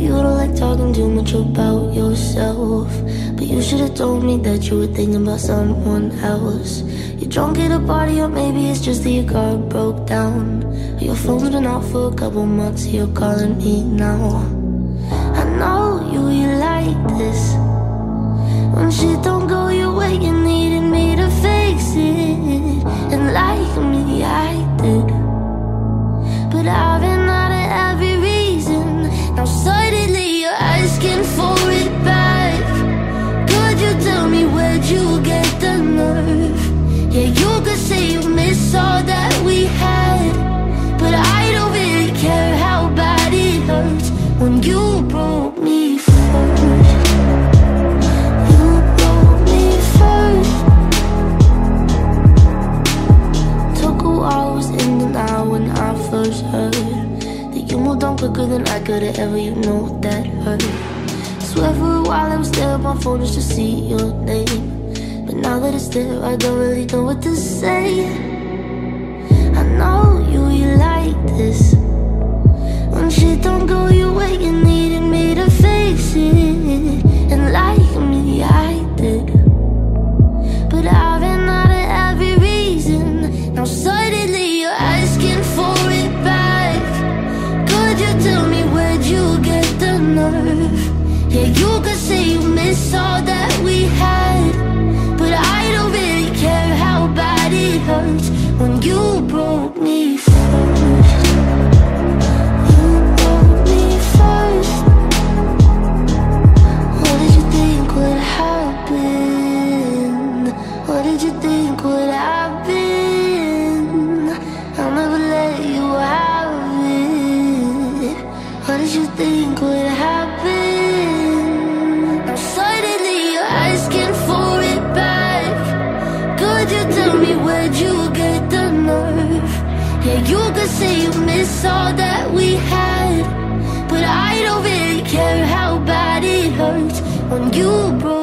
you don't like talking too much about yourself, but you should've told me that you were thinking about someone else. You're drunk at a party, or maybe it's just that your car broke down. Your phone's been off for a couple months, so you're calling me now. I know you like this. When shit don't go your way, you needed me to fix it, and like me, I did. But I've been out of every reason. Now suddenly you're asking for it back. Could you tell me where'd you get the nerve? Yeah, you could say you miss all that we had, but I don't really care how bad it hurts when you broke me first. First heard that you moved on quicker than I could have ever, you know that hurt. Swear for a while I was there on my phone just to see your name, but now that it's there I don't really know what to say. I know you like this. When shit don't go your way, you needed me to fix it, and like me, I did. But I've been out of every reason. Now suddenly you're asking for it back. Could you tell me where'd you get the nerve? Yeah, you could say you miss all that we had, but I don't really care how bad it hurts when you broke me first. You broke me first. What did you think would happen? What did you think would happen? What did you think would happen? Now suddenly you're asking for it back. Could you tell me where'd you get the nerve? Yeah, you could say you miss all that we had, but I don't really care how bad it hurts when you broke.